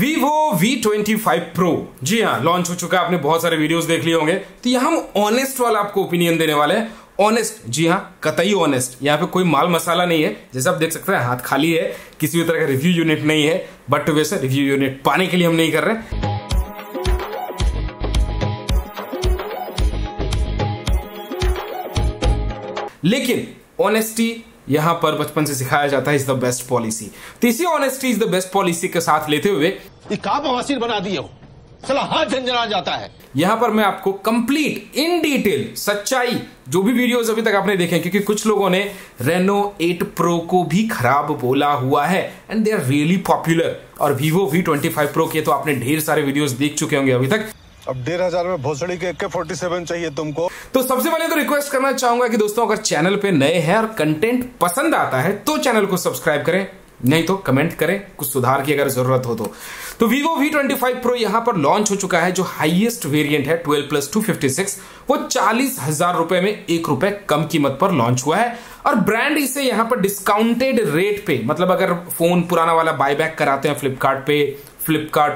Vivo V25 Pro, जी हाँ launch हो चुका है, आपने बहुत सारे वीडियोस देख लिए होंगे। तो यहाँ हम ऑनेस्ट वाला आपको ओपिनियन देने वाले हैं, ऑनेस्ट, जी हाँ कतई ऑनेस्ट। यहाँ पे कोई माल मसाला नहीं है, जैसे आप देख सकते हैं हाथ खाली है, किसी भी तरह का रिव्यू यूनिट नहीं है। बट वैसे रिव्यू यूनिट पाने के लिए हम नहीं कर रहे। लेकिन ऑनेस्टी यहां पर बचपन से सिखाया जाता है, इज द बेस्ट पॉलिसी। तो इसी honesty is the best policy के साथ लेते हुए बवासीर बना दिए हो, साला हाथ झंझना जाता है। यहां पर मैं आपको कंप्लीट इन डिटेल सच्चाई जो भी वीडियोस अभी तक आपने देखे, क्योंकि कुछ लोगों ने रेनो 8 प्रो को भी खराब बोला हुआ है and they are really popular. और वीवो V25 प्रो के तो आपने ढेर सारे वीडियोस देख चुके होंगे अभी तक। अब 15,000 में भोसड़ी के AK-47 चाहिए तुमको। तो सबसे पहले तो रिक्वेस्ट करना चाहूंगा कि दोस्तों अगर चैनल पे नए हैं और कंटेंट पसंद आता है तो चैनल को सब्सक्राइब करें, नहीं तो कमेंट करें कुछ सुधार की अगर जरूरत हो तो Vivo V25 Pro यहां पर लॉन्च हो चुका है। जो हाईएस्ट वेरिएंट है 12+256, वो 40,000 रुपए में ₹1 कम कीमत पर लॉन्च हुआ है। और ब्रांड इसे यहां पर डिस्काउंटेड रेट पे, मतलब अगर फोन पुराना वाला बायबैक कराते हैं फ्लिपकार्ट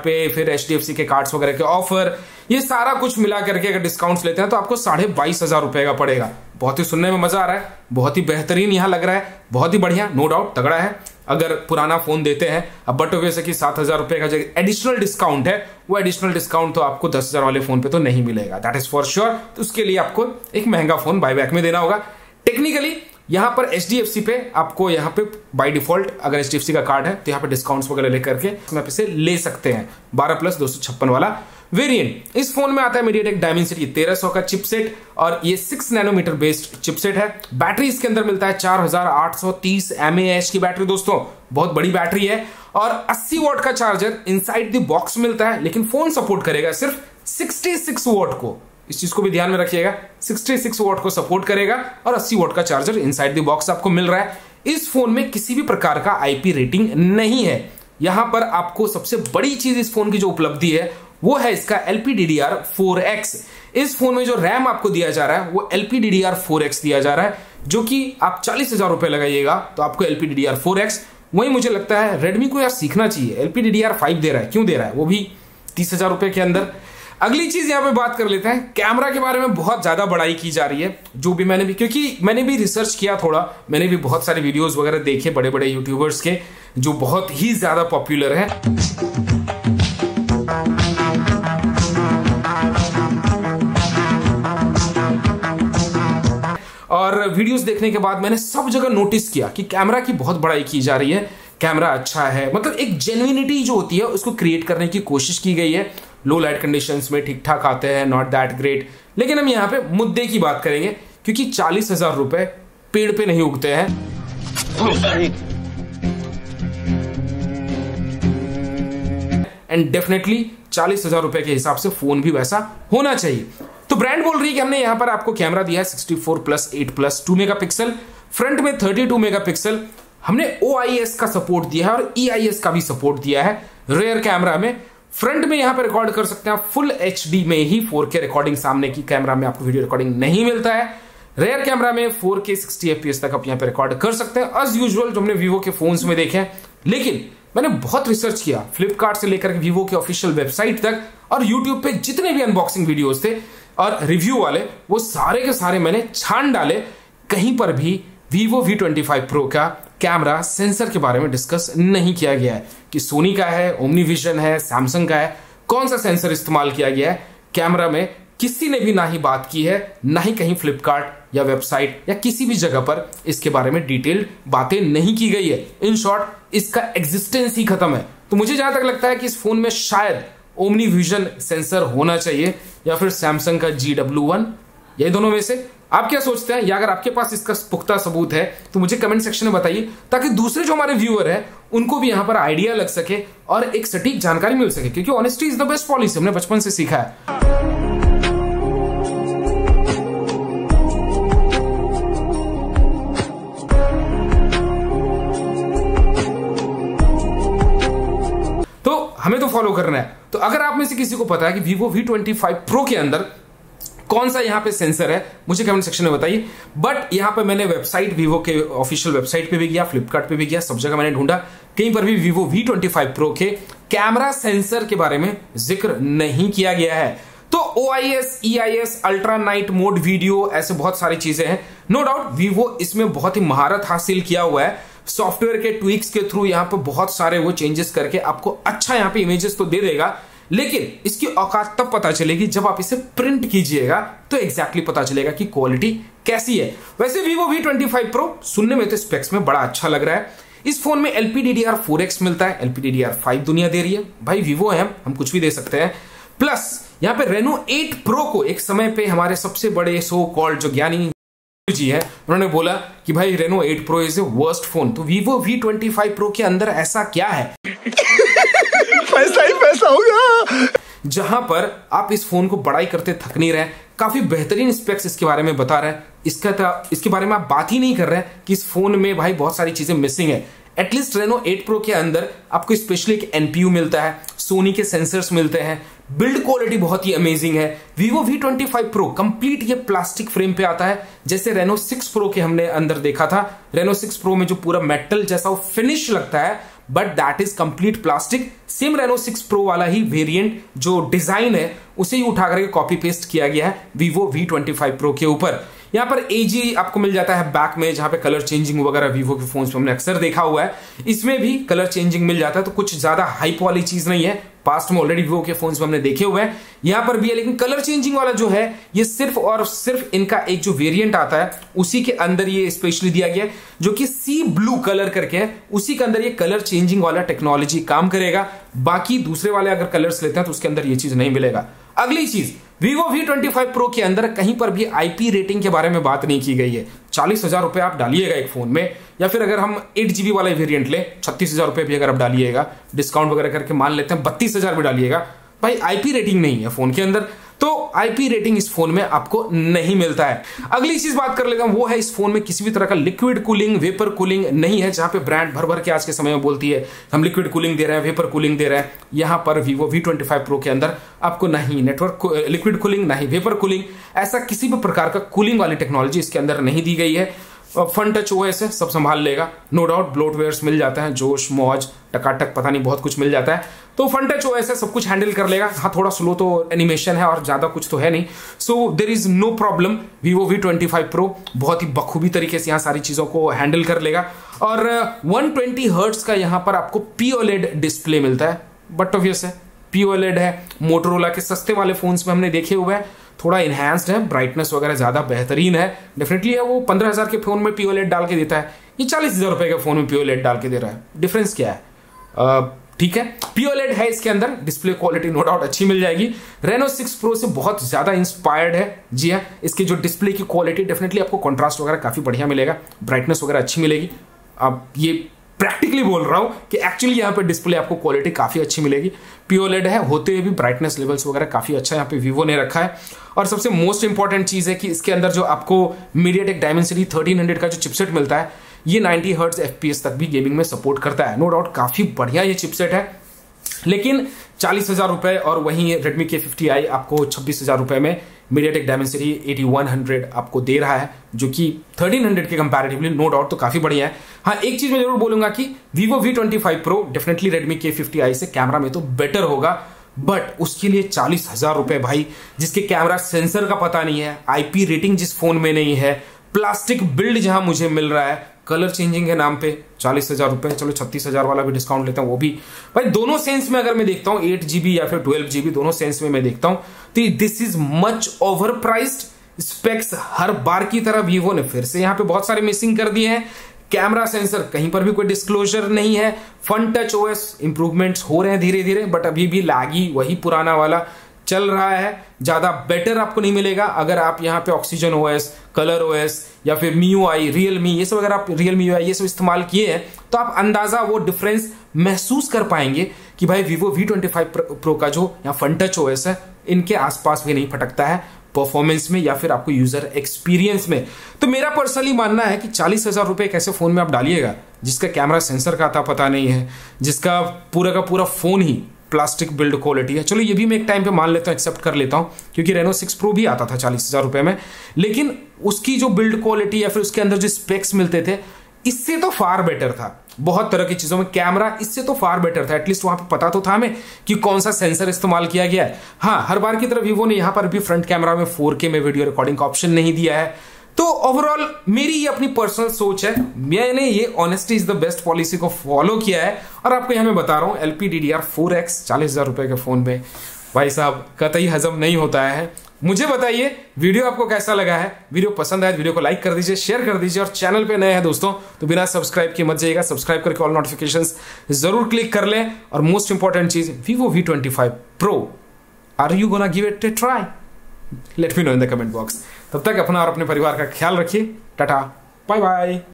पे फिर HDFC के कार्ड्स वगैरह के ऑफर, ये सारा कुछ मिला करके अगर डिस्काउंट्स लेते हैं तो आपको 22,500 रुपए का पड़ेगा। बहुत ही सुनने में मजा आ रहा है, बहुत ही बेहतरीन यहाँ लग रहा है, बहुत ही बढ़िया, नो डाउट तगड़ा है अगर पुराना फोन देते हैं। अब बट वैसे कि 7,000 रुपए का जो एडिशनल डिस्काउंट है, वो एडिशनल डिस्काउंट तो आपको 10,000 वाले फोन पे तो नहीं मिलेगा, दैट इज फॉर श्योर। तो उसके लिए आपको एक महंगा फोन बायबैक में देना होगा। टेक्निकली यहाँ पर HDFC पे आपको यहाँ पे बाय डिफॉल्ट अगर HDFC का कार्ड है तो यहाँ पे डिस्काउंट्स वगैरह लेकर के आप इसे ले सकते हैं। 12+256 वाला वेरिएंट इस फोन में आता है MediaTek Dimensity 1300 का चिपसेट, और ये 6 नैनोमीटर बेस्ड चिपसेट है। बैटरी इसके अंदर मिलता है 4830 mAh की बैटरी, दोस्तों बहुत बड़ी बैटरी है। और 80 वॉट का चार्जर इनसाइड द बॉक्स मिलता है, लेकिन फोन सपोर्ट करेगा सिर्फ 66 वॉट को। इस चीज को भी ध्यान में रखिएगा, 66 वॉट को सपोर्ट करेगा और 80 वॉट का चार्जर इनसाइड द बॉक्स आपको मिल रहा है। इस फोन में किसी भी प्रकार का IP रेटिंग नहीं है। यहां पर आपको सबसे बड़ी चीज इस फोन की जो उपलब्धि है वो है इसका LPDDR4X। इस फोन में जो रैम आपको दिया जा रहा है वो LPDDR4X दिया जा रहा है, जो कि आप 40,000 रुपए लगाइएगा तो आपको LPDDR4X। वही मुझे लगता है रेडमी को यार सीखना चाहिए, LPDDR5 दे रहा है, क्यों दे रहा है, वो भी 30,000 रुपए के अंदर। अगली चीज यहाँ पे बात कर लेते हैं, कैमरा के बारे में बहुत ज्यादा बड़ाई की जा रही है, जो भी मैंने भी रिसर्च किया थोड़ा, मैंने भी बहुत सारे वीडियोस वगैरह देखे बड़े बड़े यूट्यूबर्स के जो बहुत ही ज्यादा पॉपुलर हैं। और वीडियोस देखने के बाद मैंने सब जगह नोटिस किया कि कैमरा की बहुत बड़ाई की जा रही है, कैमरा अच्छा है, मतलब एक जेन्युइनिटी जो होती है उसको क्रिएट करने की कोशिश की गई है। लो लाइट कंडीशंस में ठीक ठाक आते हैं, नॉट दैट ग्रेट। लेकिन हम यहाँ पे मुद्दे की बात करेंगे, क्योंकि 40,000 रुपए पेड़ पे नहीं उगते हैं। एंड डेफिनेटली 40,000 रुपए के हिसाब से फोन भी वैसा होना चाहिए। तो ब्रांड बोल रही है कि हमने यहाँ पर आपको कैमरा दिया है 64+8+2 मेगापिक्सल, फ्रंट में 32 मेगापिक्सल, हमने OIS का सपोर्ट दिया है और EIS का भी सपोर्ट दिया है रेयर कैमरा में। फ्रंट में यहां पर रिकॉर्ड कर सकते हैं फुल HD में ही 4K रिकॉर्डिंग, सामने की कैमरा में आपको वीडियो रिकॉर्डिंग नहीं मिलता है। रेयर कैमरा में 4K 60 FPS तक आप यहां पर रिकॉर्ड कर सकते हैं, एज यूजुअल जो हमने वीवो के फोन्स में देखे हैं। लेकिन मैंने बहुत रिसर्च किया, फ्लिपकार्ट से लेकर वीवो के ऑफिशियल वेबसाइट तक और यूट्यूब पे जितने भी अनबॉक्सिंग वीडियोज थे और रिव्यू वाले, वो सारे के सारे मैंने छान डाले, कहीं पर भी वीवो V25 Pro का कैमरा सेंसर के बारे में डिस्कस नहीं किया गया है कि सोनी का है, ओमनी विजन है, सैमसंग का है, कौन सा सेंसर इस्तेमाल किया गया है कैमरा में। किसी ने भी ना ही बात की है, ना ही कहीं फ्लिपकार्ट या वेबसाइट या किसी भी जगह पर इसके बारे में डिटेल्ड बातें नहीं की गई है। इन शॉर्ट इसका एग्जिस्टेंस ही खत्म है। तो मुझे जहां तक लगता है कि इस फोन में शायद ओमनी विजन सेंसर होना चाहिए या फिर सैमसंग का GW1, ये दोनों में से आप क्या सोचते हैं, या अगर आपके पास इसका पुख्ता सबूत है तो मुझे कमेंट सेक्शन में बताइए, ताकि दूसरे जो हमारे व्यूअर हैं उनको भी यहां पर आइडिया लग सके और एक सटीक जानकारी मिल सके, क्योंकि honesty is the best policy, हमने बचपन से सीखा है। तो हमें तो फॉलो करना है। तो अगर आप में से किसी को पता है कि Vivo V25 Pro के अंदर कौन सा यहाँ पे सेंसर है मुझे कमेंट सेक्शन में बताइए। बट यहाँ पे मैंने वेबसाइट वीवो के ऑफिशियल वेबसाइट पे भी गया, फ्लिपकार्ट पे भी गया, सब जगह मैंने ढूंढा, कहीं पर भी वीवो V25 Pro के कैमरा सेंसर के बारे में जिक्र नहीं किया गया है। तो OIS, EIS, ultra night mode video, ऐसे बहुत सारी चीजें हैं। नो डाउट वीवो इसमें बहुत ही महारत हासिल किया हुआ है। सॉफ्टवेयर के ट्विक्स के थ्रू यहाँ पे बहुत सारे वो चेंजेस करके आपको अच्छा यहाँ पे इमेजेस तो दे देगा, लेकिन इसकी औकात तब पता चलेगी जब आप इसे प्रिंट कीजिएगा तो एग्जैक्टली पता चलेगा कि क्वालिटी कैसी है। वैसे वीवो V25 Pro सुनने में तो स्पेक्स में बड़ा अच्छा लग रहा है। इस फोन में LPDDR4X मिलता है, LPDDR5 दुनिया दे रही है, भाई वीवो है हम कुछ भी दे सकते हैं। प्लस यहाँ पे रेनो 8 Pro को एक समय पे हमारे सबसे बड़े सो कॉल्ड जो ज्ञानी जी है उन्होंने बोला कि भाई Reno 8 Pro is a worst phone. तो वीवो V25 Pro के अंदर ऐसा क्या है पैसा ही पैसा होगा जहां पर आप इस फोन को बड़ाई करते थक नहीं रहे, काफी बेहतरीन स्पेक्स इसके बारे में बता रहे हैं, इसके बारे में आप बात ही नहीं कर रहे हैं कि इस फोन में भाई बहुत सारी चीजें मिसिंग है। एटलीस्ट रेनो 8 Pro के अंदर आपको स्पेशली एक NPU मिलता है, सोनी के सेंसर्स मिलते हैं, बिल्ड क्वालिटी बहुत ही अमेजिंग है। वीवो V25 Pro कंप्लीट ये प्लास्टिक फ्रेम पे आता है, जैसे रेनो 6 Pro के हमने अंदर देखा था, रेनो 6 Pro में जो पूरा मेटल जैसा वो फिनिश लगता है, but that is complete plastic. Same Reno 6 Pro वाला ही वेरिएंट जो डिजाइन है उसे ही उठा करके कॉपी पेस्ट किया गया है वीवो V25 Pro के ऊपर। यहाँ पर AG आपको मिल जाता है बैक में, जहां पे कलर चेंजिंग वगैरह वीवो के फोन्स में हमने अक्सर देखा हुआ है, इसमें भी कलर चेंजिंग मिल जाता है। तो कुछ ज्यादा हाइप वाली चीज नहीं है, पास्ट में ऑलरेडी वीवो के फोन्स में हमने देखे हुए हैं, यहाँ पर भी है। लेकिन कलर चेंजिंग वाला जो है ये सिर्फ और सिर्फ इनका एक जो वेरिएंट आता है उसी के अंदर ये स्पेशली दिया गया है, जो कि सी ब्लू कलर करके है, उसी के अंदर ये कलर चेंजिंग वाला टेक्नोलॉजी काम करेगा। बाकी दूसरे वाले अगर कलर्स लेते हैं तो उसके अंदर ये चीज नहीं मिलेगा। अगली चीज, वीवो V25 Pro के अंदर कहीं पर भी IP रेटिंग के बारे में बात नहीं की गई है। 40,000 रुपए आप डालिएगा एक फोन में, या फिर अगर हम 8GB वाला वेरिएंट ले 36,000 रुपए भी अगर आप डालिएगा, डिस्काउंट वगैरह करके मान लेते हैं 32,000 भी डालिएगा, भाई IP रेटिंग नहीं है फोन के अंदर। तो IP रेटिंग इस फोन में आपको नहीं मिलता है। अगली चीज बात कर लेता हूं वो है इस फोन में किसी भी तरह का लिक्विड कूलिंग, वेपर कूलिंग नहीं है, जहां पे ब्रांड भर भर के आज के समय में बोलती है हम लिक्विड कूलिंग दे रहे हैं, वेपर कूलिंग दे रहे हैं। यहां पर वीवो V25 Pro के अंदर आपको ना ही नेटवर्क लिक्विड कूलिंग ना ही वेपर कूलिंग, ऐसा किसी भी प्रकार का कूलिंग वाली टेक्नोलॉजी इसके अंदर नहीं दी गई है। FuntouchOS है, सब संभाल लेगा। नो डाउट ब्लोटवेयर्स मिल जाता है, जोश मौज टकाटक पता नहीं बहुत कुछ मिल जाता है। तो FuntouchOS है, सब कुछ हैंडल कर लेगा। हाँ थोड़ा स्लो तो एनिमेशन है और ज्यादा कुछ तो है नहीं, so there is no problem. Vivo V25 Pro बहुत ही बखूबी तरीके से यहाँ सारी चीजों को हैंडल कर लेगा। और 120 हर्ट्ज का यहाँ पर आपको POLED डिस्प्ले मिलता है, बट ऑब्वियस है POLED है, मोटरोला के सस्ते वाले फोन्स में हमने देखे हुए हैं, थोड़ा इनहैंस्ड है, ब्राइटनेस वगैरह ज्यादा बेहतरीन है डेफिनेटली है। वो 15,000 के फोन में POLED डाल के देता है, ये 40,000 रुपए के फोन में POLED डाल के दे रहा है, डिफरेंस क्या है? ठीक है, POLED है इसके अंदर, डिस्प्ले क्वालिटी नो डाउट अच्छी मिल जाएगी। रेनो 6 Pro से बहुत ज्यादा इंस्पायर्ड है, जी हाँ, इसके जो डिस्प्ले की क्वालिटी डेफिनेटली आपको कॉन्ट्रास्ट वगैरह काफी बढ़िया मिलेगा, ब्राइटनेस वगैरह अच्छी मिलेगी। अब ये प्रैक्टिकली बोल रहा हूं कि एक्चुअली यहाँ पे डिस्प्ले आपको क्वालिटी काफी अच्छी मिलेगी। POLED है होते हुए भी ब्राइटनेस लेवल्स वगैरह काफी अच्छा यहाँ पे वीवो ने रखा है। और सबसे मोस्ट इंपॉर्टेंट चीज है कि इसके अंदर जो आपको MediaTek Dimensity 1300 का जो चिपसेट मिलता है, ये 90 हर्ट्ज FPS तक भी गेमिंग में सपोर्ट करता है। नो डाउट काफी बढ़िया ये चिपसेट है, लेकिन 40,000 रुपए और वहीं Redmi K50i आपको 26,000 रुपए में MediaTek Dimensity 8100 आपको दे रहा है, जो कि 1300 के कंपैरेटिवली नो डाउट तो काफी बढ़िया है। हाँ एक चीज मैं जरूर बोलूंगा कि Vivo V25 Pro definitely Redmi K50i से कैमरा में तो बेटर होगा, बट उसके लिए 40,000 रुपए भाई, जिसके कैमरा सेंसर का पता नहीं है, IP रेटिंग जिस फोन में नहीं है, प्लास्टिक बिल्ड जहां मुझे मिल रहा है, कलर चेंजिंग के नाम पे 40,000 रुपए, चलो 36,000 वाला भी डिस्काउंट लेता हूँ, वो भी भाई दोनों सेंस में अगर मैं देखता हूँ 8GB या फिर 12GB दोनों सेंस में मैं देखता हूँ तो this is much overpriced. Specs हर बार की तरह वीवो ने फिर से यहाँ पे बहुत सारे मिसिंग कर दिए हैं, कैमरा सेंसर कहीं पर भी कोई डिस्क्लोजर नहीं है, FuntouchOS इंप्रूवमेंट्स हो रहे हैं धीरे धीरे, बट अभी भी लैगी वही पुराना वाला चल रहा है, ज्यादा बेटर आपको नहीं मिलेगा। अगर आप यहाँ पे OxygenOS, ColorOS या फिर MIUI, Realme ये सब, अगर आप Realme UI ये सब इस्तेमाल किए हैं तो आप अंदाजा वो डिफरेंस महसूस कर पाएंगे कि भाई Vivo V25 Pro का जो यहाँ FuntouchOS है इनके आसपास भी नहीं फटकता है परफॉर्मेंस में या फिर आपको यूजर एक्सपीरियंस में। तो मेरा पर्सनली मानना है कि 40,000 रुपए एक ऐसे फोन में आप डालिएगा जिसका कैमरा सेंसर का आता पता नहीं है, जिसका पूरा फोन ही प्लास्टिक बिल्ड क्वालिटी है। चलो ये भी मैं एक टाइम पे मान लेता हूँ, एक्सेप्ट कर लेता हूँ, क्योंकि रेनो 6 प्रो भी आता था 40,000 रुपये में, लेकिन उसकी जो बिल्ड क्वालिटी या फिर उसके अंदर जो स्पेक्स मिलते थे इससे तो फार बेटर था। बहुत तरह की चीज़ों में कैमरा इससे तो फार बेटर था, एटलीस्ट वहाँ पे पता तो था हमें कि कौन सा सेंसर इस्तेमाल किया गया है। हाँ, हर बार की तरह वीवो ने यहाँ पर भी फ्रंट कैमरा में 4K में वीडियो रिकॉर्डिंग का ऑप्शन नहीं दिया है। तो ओवरऑल मेरी ये अपनी पर्सनल सोच है, मैंने ये honesty is the best policy को फॉलो किया है और आपको यहाँ मैं बता रहा हूँ LPDDR4X 40,000 रुपये के फ़ोन में भाई साहब कतई हजम नहीं होता है। मुझे बताइए वीडियो आपको कैसा लगा है, वीडियो पसंद आए वीडियो को लाइक कर दीजिए, शेयर कर दीजिए और चैनल पे नए हैं दोस्तों तो बिना सब्सक्राइब किए मत जाइएगा, सब्सक्राइब करके ऑल नोटिफिकेशंस जरूर क्लिक कर लें। और मोस्ट इंपॉर्टेंट चीज, Vivo V25 Pro, are you gonna give it a try? Let me know in the comment box. तब तक अपना और अपने परिवार का ख्याल रखिए। Tata, bye bye.